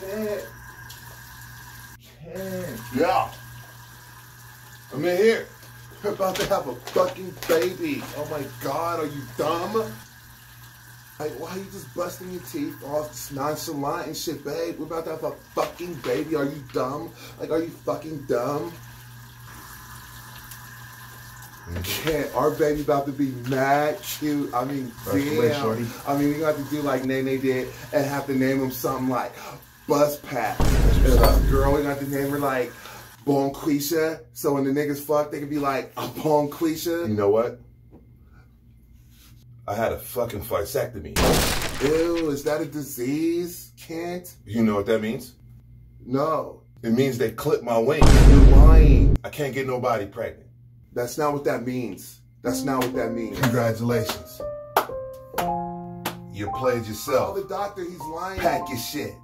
10. Yeah. I'm in here. We're about to have a fucking baby. Oh my God, are you dumb? Like, why are you just busting your teeth off, just nonchalant and shit, babe? We're about to have a fucking baby. Are you dumb? Like, are you fucking dumb? Can't. Our baby about to be mad cute. I mean, damn. I mean, we got to do like Nene did and have to name him something like Buzz Pat. Girl, we got to name her like Bonquisha. So when the niggas fuck, they could be like, I'm Bonquisha. You know what? I had a fucking physectomy. Ew, is that a disease? Can't. You know what that means? No. It means they clipped my wing. You're lying. I can't get nobody pregnant. That's not what that means. That's not what that means. Congratulations. You played yourself. Tell the doctor he's lying. Pack your shit.